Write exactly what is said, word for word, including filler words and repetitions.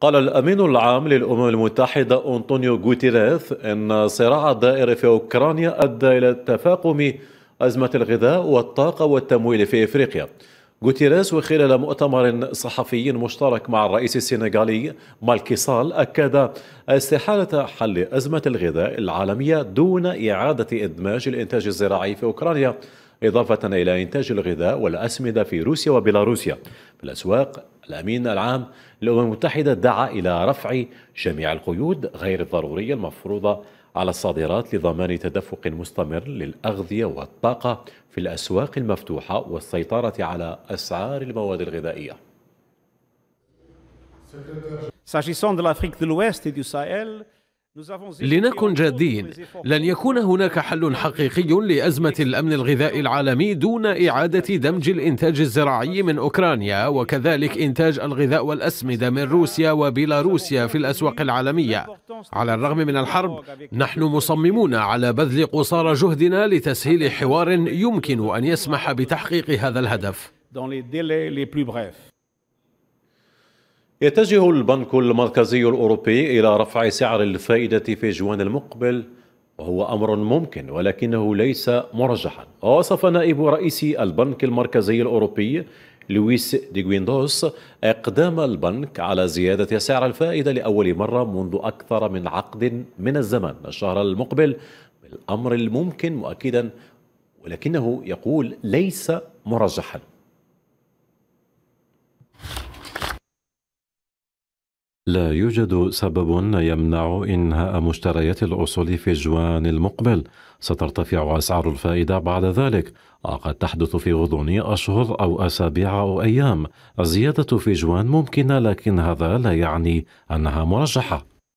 قال الأمين العام للأمم المتحدة أنطونيو غوتيريش إن الصراع الدائر في أوكرانيا أدى إلى تفاقم أزمة الغذاء والطاقة والتمويل في إفريقيا. غوتيريش وخلال مؤتمر صحفي مشترك مع الرئيس السنغالي مالكي صال أكد استحالة حل أزمة الغذاء العالمية دون إعادة إدماج الإنتاج الزراعي في أوكرانيا، إضافة إلى إنتاج الغذاء والأسمدة في روسيا وبيلاروسيا في الأسواق. الأمين العام للأمم المتحدة دعا إلى رفع جميع القيود غير الضرورية المفروضة على الصادرات لضمان تدفق مستمر للأغذية والطاقة في الأسواق المفتوحة والسيطرة على أسعار المواد الغذائية. لنكن جادين، لن يكون هناك حل حقيقي لأزمة الأمن الغذائي العالمي دون إعادة دمج الإنتاج الزراعي من أوكرانيا وكذلك إنتاج الغذاء والأسمدة من روسيا وبيلاروسيا في الأسواق العالمية. على الرغم من الحرب، نحن مصممون على بذل قصارى جهدنا لتسهيل حوار يمكن أن يسمح بتحقيق هذا الهدف. يتجه البنك المركزي الأوروبي إلى رفع سعر الفائدة في جوان المقبل، وهو أمر ممكن ولكنه ليس مرجحا. ووصف نائب رئيس البنك المركزي الأوروبي لويس ديغويندوس إقدام البنك على زيادة سعر الفائدة لأول مرة منذ أكثر من عقد من الزمن الشهر المقبل بالأمر الممكن، مؤكدا ولكنه يقول ليس مرجحا. لا يوجد سبب يمنع إنهاء مشتريات الأصول في جوان المقبل، سترتفع أسعار الفائدة بعد ذلك، وقد تحدث في غضون أشهر أو أسابيع أو أيام. الزيادة في جوان ممكنة، لكن هذا لا يعني أنها مرجحة.